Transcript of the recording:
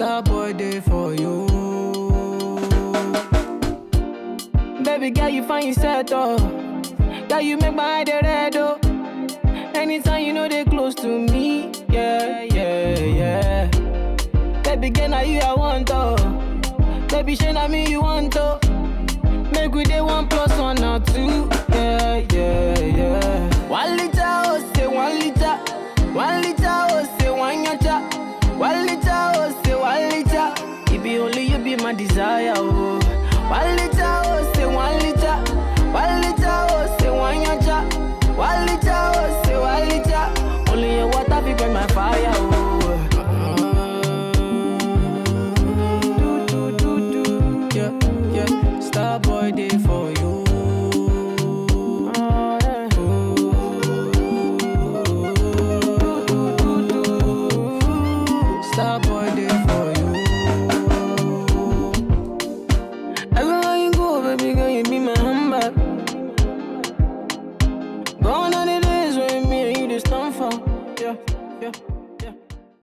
Star boy day for you. Baby girl, you find yourself, oh. Girl, you make my eye the red, oh. Anytime you know they close to me, yeah, yeah, yeah. Baby girl, now you I want, oh. Baby, shine on me, you want, oh. Make we day 1 + 1 or 2, yeah, yeah, yeah. 1 liter, oh, say 1 liter. 1 liter, oh, say 1 yacha. 1 liter, oh, say 1 liter. It be only you be my desire, oh. 1 liter, oh, say 1 liter. 1 liter, oh, say 1 yacha. 1 liter, oh, say 1 liter. Only your water be burn my fire, oh. Star boy day for you. Star boy day for you. Everywhere you go, baby girl, you be my handbag. Gone are the days when me and you just stand for. Yeah, yeah.